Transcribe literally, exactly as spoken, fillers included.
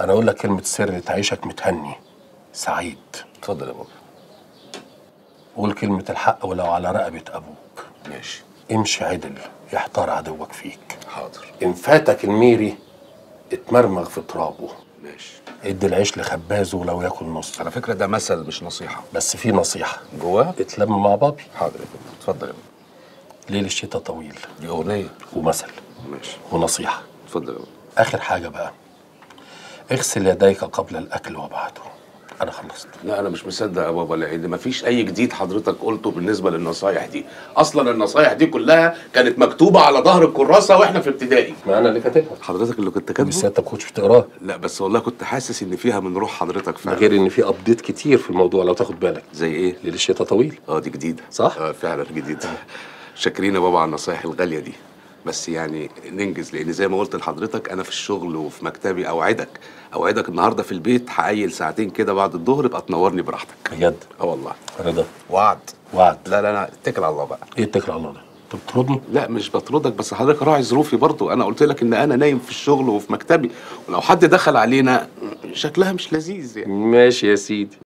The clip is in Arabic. انا اقول لك كلمه سر تعيشك متهني سعيد. اتفضل يا بابا. قول كلمه الحق ولو على رقبه ابوك. ماشي. امشي عدل يحتار عدوك فيك. حاضر. ان فاتك الميري اتمرمغ في ترابه. ماشي. ادي العيش لخبازه ولو ياكل نص. على فكره ده مثل مش نصيحه، بس في نصيحه جواه اتلم مع بابي. حاضر يا بابا. اتفضل يا بابا. ليل الشتاء طويل دي اغنيه ومثل. ماشي. ونصيحه. اتفضل يا بابا. اخر حاجه بقى، اغسل يديك قبل الاكل وبعده. انا خلصت. لا انا مش مصدق يا بابا، لان مفيش اي جديد حضرتك قلته بالنسبه للنصايح دي. اصلا النصايح دي كلها كانت مكتوبه على ظهر الكراسه واحنا في ابتدائي. ما انا اللي كاتبها. حضرتك اللي كنت كاتبه؟ بس انت ما كنتش بتقراها. لا بس والله كنت حاسس ان فيها من روح حضرتك فعلا، غير ان في ابديت كتير في الموضوع لو تاخد بالك. زي ايه؟ ليل الشتاء طويل. اه دي جديده صح؟ اه فعلا جديده. شاكرين يا بابا على النصايح الغاليه دي، بس يعني ننجز، لان زي ما قلت لحضرتك انا في الشغل وفي مكتبي. اوعدك اوعدك النهارده في البيت هقيل ساعتين كده بعد الظهر، ابقى تنورني براحتك بجد. اه والله رضا. وعد وعد. لا لا لا اتكل على الله بقى. ايه اتكل على الله ده؟ انت بتطردني؟ لا مش بطردك، بس حضرتك راعي ظروفي برضه. انا قلت لك ان انا نايم في الشغل وفي مكتبي، ولو حد دخل علينا شكلها مش لذيذ يعني. ماشي يا سيدي.